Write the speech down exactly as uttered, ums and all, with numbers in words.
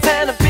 Cause